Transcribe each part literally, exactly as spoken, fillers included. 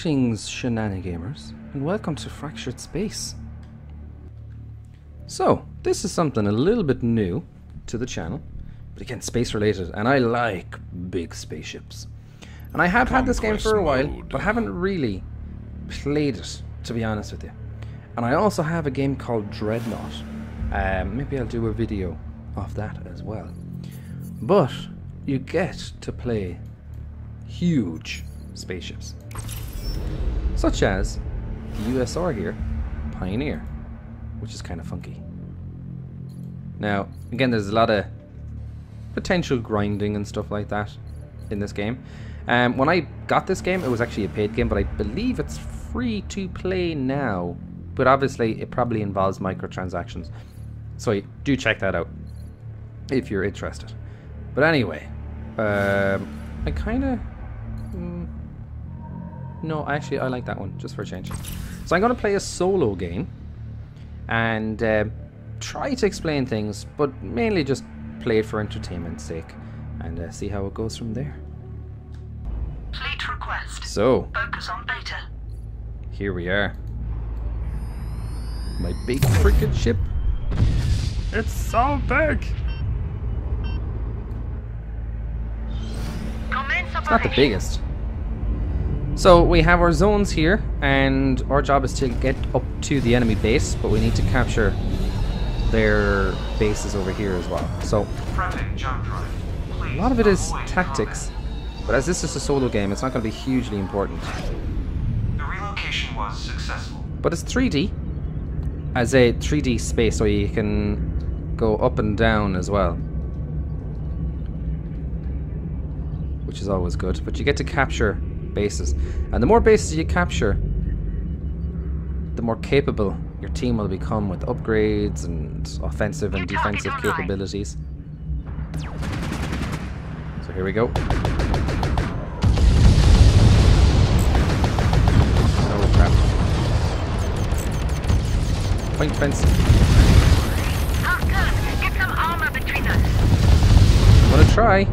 Greetings, Shenanigamers, and welcome to Fractured Space. So, this is something a little bit new to the channel, but again, space related, and I like big spaceships. And I have had this game for a while, but haven't really played it, to be honest with you. And I also have a game called Dreadnought. Um, maybe I'll do a video of that as well. But you get to play huge spaceships, such as the U S R here, Pioneer, which is kind of funky. Now, again, there's a lot of potential grinding and stuff like that in this game. Um, when I got this game, it was actually a paid game, but I believe it's free to play now. But obviously, it probably involves microtransactions, so do check that out if you're interested. But anyway, um, I kind of... Mm, no, actually, I like that one, just for a change. So I'm going to play a solo game and uh, try to explain things, but mainly just play it for entertainment's sake and uh, see how it goes from there. Fleet request. So, focus on beta. Here we are. My big frickin' ship. It's so big! It's not the biggest. So we have our zones here, and our job is to get up to the enemy base, but we need to capture their bases over here as well. So a lot of it is tactics, but as this is a solo game, it's not going to be hugely important. The relocation was successful. But it's three D, as a three D space, so you can go up and down as well, which is always good. But you get to capture bases, and the more bases you capture, the more capable your team will become with upgrades and offensive and defensive capabilities. So here we go. Oh crap. Point fence. Oh good, get some armor between us. I'm gonna try.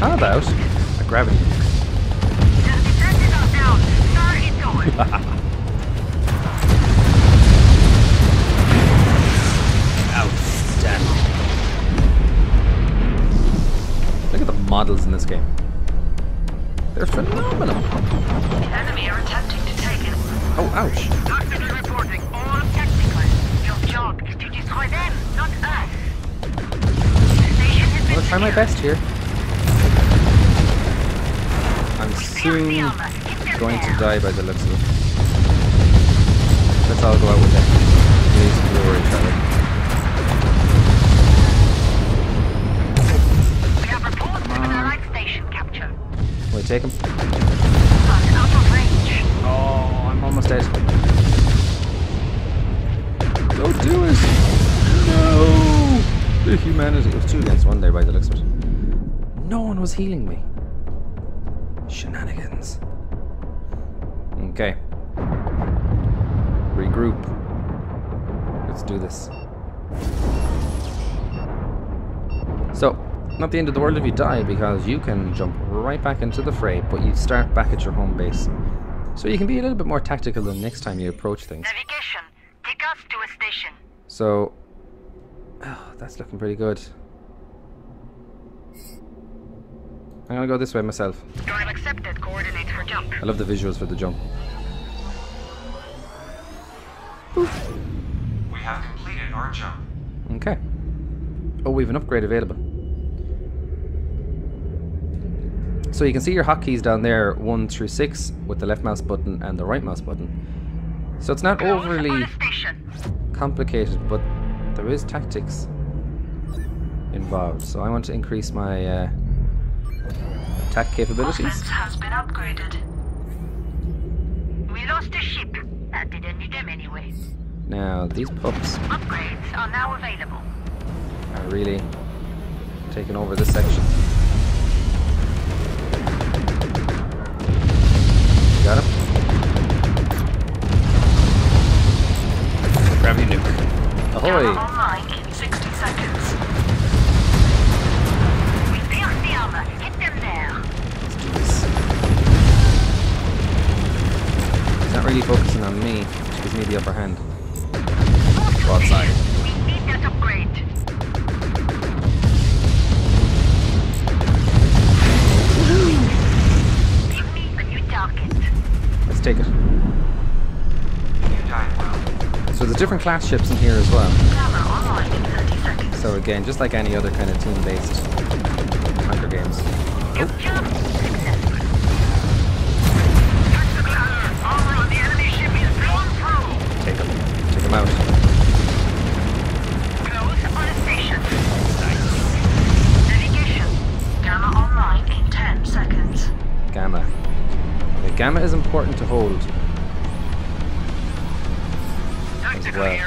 How about a gravity nuke? Outstanding. Look at the models in this game. They're phenomenal. Enemy are attempting to take it. Oh, ouch. Actively reporting all tactical. Your job is to destroy them, not us. I'm gonna try my best here. I'm soon going to die by the looks of it. Let's all go out with that. Please ignore each other. We have reports of an allied station capture. Can we take him? Out of range. Oh, I'm almost dead. Don't do it! No! The humanity. It was two against one there by the looks of it. No one was healing me. Shenanigans. Okay. Regroup. Let's do this. So, not the end of the world if you die, because you can jump right back into the fray, but you start back at your home base. So you can be a little bit more tactical the next time you approach things. Navigation. Take us to a station. So, oh, that's looking pretty good. I'm gonna go this way myself. Drive accepted. Coordinates for jump. I love the visuals for the jump. Oof. We have completed our jump. Okay. Oh, we have an upgrade available. So you can see your hotkeys down there, one through six, with the left mouse button and the right mouse button. So it's not overly complicated, but there is tactics involved. So I want to increase my... Uh, Attack capabilities. Offense has been upgraded. We lost a ship. That didn't need them anyway. Now these pups. Upgrades are now available. Are really taking over this section. Got him. Gravity nuke. Ahoy! Online in sixty seconds. We built the armor. Hit them there. Let's do this. It's not really focusing on me, which gives me the upper hand. Outside. We need that upgrade. Woohoo! Give me a new target. Let's take it. So there's different class ships in here as well. So again, just like any other kind of team-based Hunger Games. Oh. Take them. Take them out. Gamma. Okay, gamma is important to hold. As well.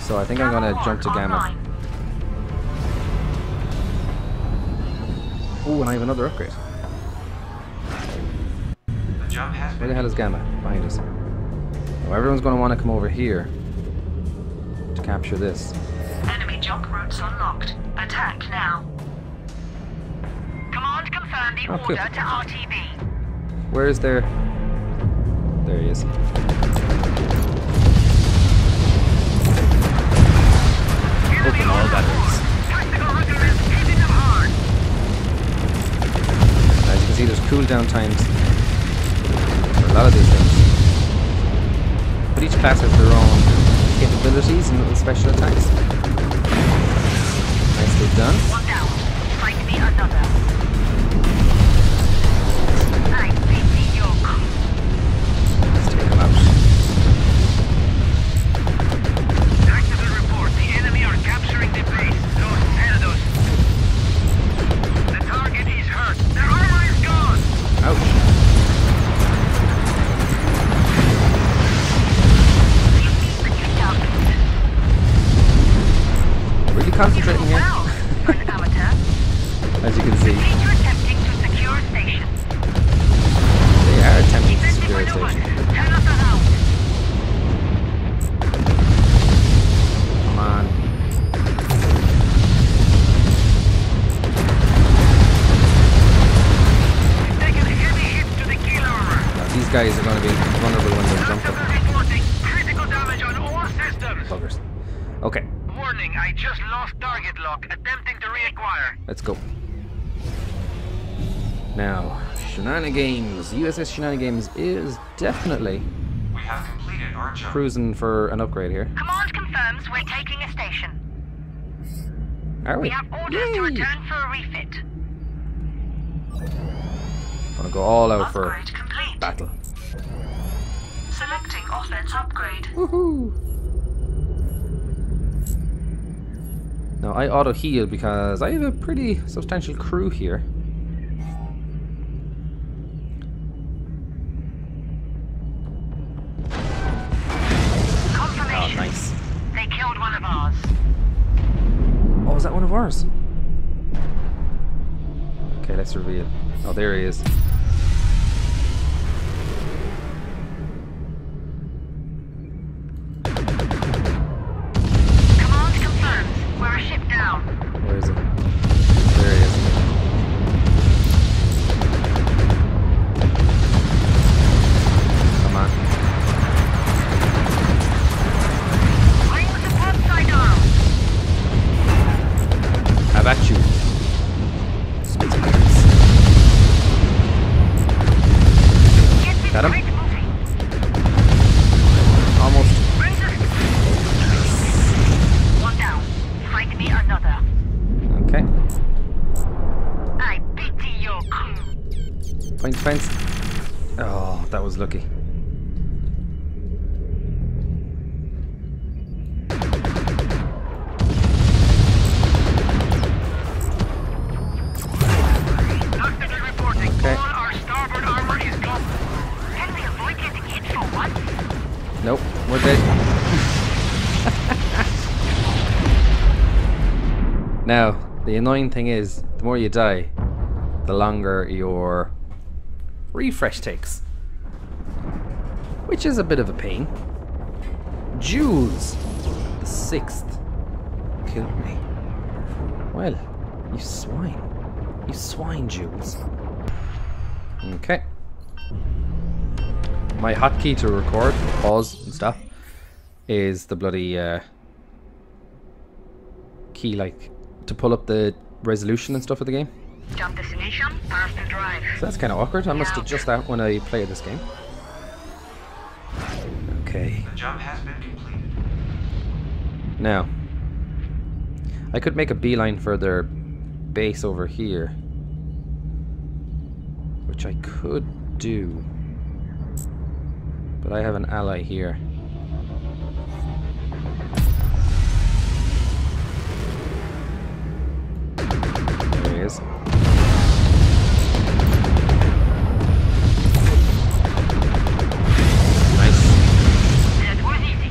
So I think I'm gonna jump to gamma. Oh, and I have another upgrade. Where the hell is gamma? Behind us. Now everyone's gonna want to come over here to capture this. Enemy jump routes unlocked. Attack now. Command confirm the oh, cool. order to R T B. Where is there? There he is. Open all batteries. As you can see, there's cooldown times for a lot of these things. But each class has their own capabilities and little special attacks. Nicely done. One down. Find me another. Concentrating here. As you can see, they are attempting to secure a station. Come on. Now, these guys are going to be vulnerable when they're jumping. Buggers. Okay. Warning, I just lost target lock, attempting to reacquire. Let's go. Now, Shenanigans. U S S Shenanigans is definitely we have completed our job. Cruising for an upgrade here. Command confirms we're taking a station. Are we? We have orders Yay. to return for a refit. I'm gonna go all out upgrade for complete. battle. Selecting offense upgrade. Woohoo! Now I auto heal because I have a pretty substantial crew here. Confirmation. Oh, nice. They killed one of ours. Oh, is that one of ours? Okay, let's reveal. Oh, there he is. Fence. Oh, that was lucky. Nope, we're dead. Now, the annoying thing is, the more you die, the longer your refresh takes, which is a bit of a pain. Jules, the sixth, killed me. Well, you swine. You swine, Jules. Okay. My hotkey to record, pause and stop, is the bloody uh, key, like, to pull up the resolution and stuff of the game. Jump destination, pass the drive. So that's kind of awkward. I must adjust that when I play this game. Okay. The job has been completed. Now, I could make a beeline for their base over here, which I could do. But I have an ally here. There he is. Nice. That was easy.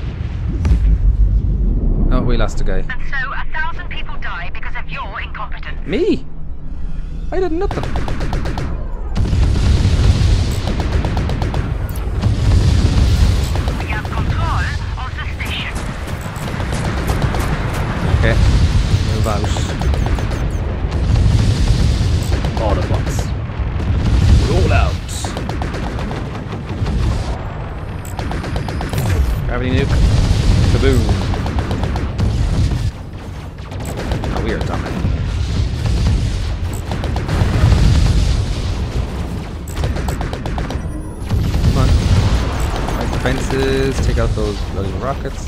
Oh, we lost a guy. And so a thousand people die because of your incompetence. Me? I did nothing. Okay, move out. Autobots. Roll out. Gravity nuke. Kaboom. Oh, we are dominating. Come on. Right, the fences. Take out those bloody rockets.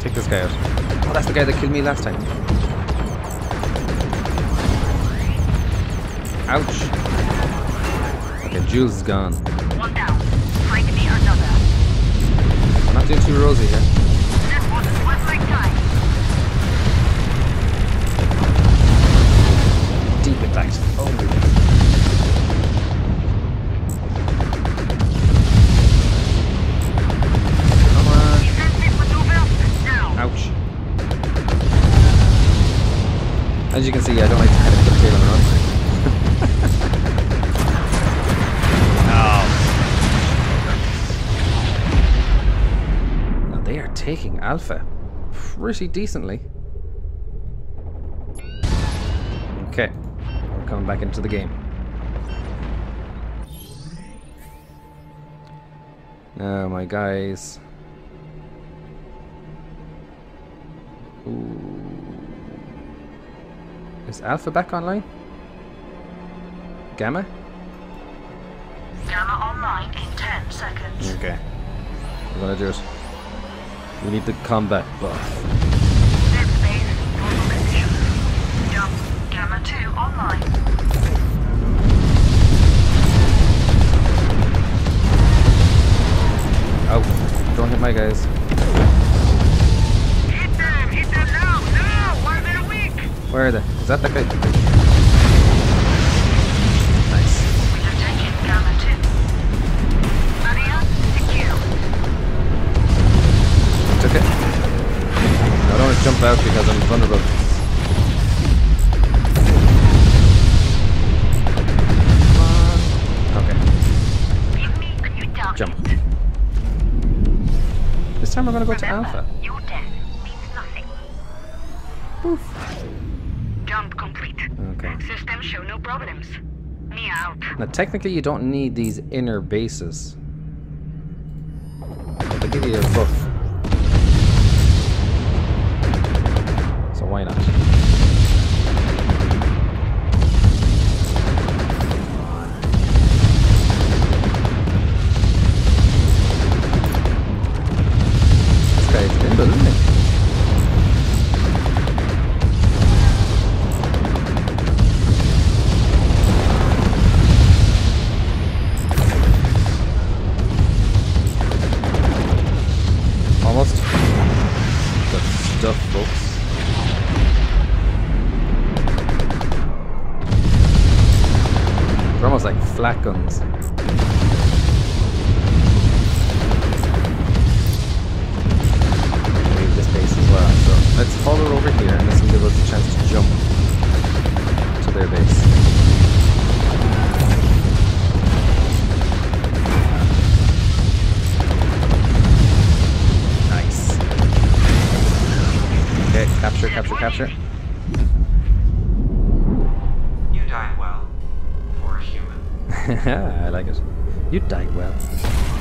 Take this guy out. Oh, that's the guy that killed me last time. Ouch. Okay, Jules is gone. One down. Find me another. I'm not doing too rosy here. That wasn't worth my time. Deep impact. Oh. As you can see, I don't like to kind of put tail on the run. No. Now they are taking Alpha pretty decently. Okay, we're coming back into the game. Now, my guys. Ooh. Is Alpha back online? Gamma? Gamma online in ten seconds. Okay. We're gonna do it. We need the combat buff. Dead space, normal condition. Jump, Gamma two online. Oh, don't hit my guys. Hit them, hit them now, no! Why they're weak? Where are they? Is that that guy? Nice. We have taken Gamma two. Maria, secure. It's okay. I don't want to jump out because I'm vulnerable. Come on. Okay. Give me a new target. Jump. This time we're going to go Remember, to Alpha. Your death means nothing. Oof. Jump complete. Okay. Systems show no problems. Me out. Now technically you don't need these inner bases. They give you a buff. So why not? This guy is nimble, isn't he? Almost. Good stuff, folks. flak guns. Leave this base as well. So let's follow over here, and this will give us a chance to jump to their base. Capture, capture, capture. You died well. For a human. I like it. You died well.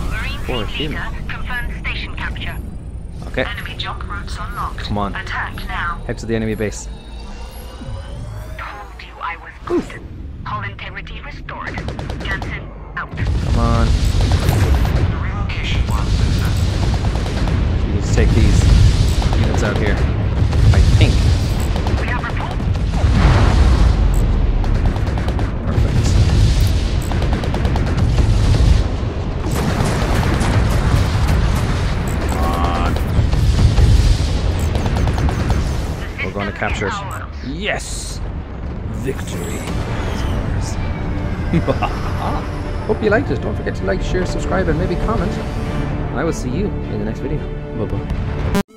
Marine for a human. Confirmed station capture. Okay. Enemy jump routes unlocked. Come on. Attack now. Head to the enemy base. Told you I was good. Hull integrity restored. Jensen out. Come on. The relocation was successful. We need to take these units out here. I think. We have report. Perfect. Come on. We're going to capture it. Yes! Victory. Hope you liked it. Don't forget to like, share, subscribe, and maybe comment. I will see you in the next video. Bye bye.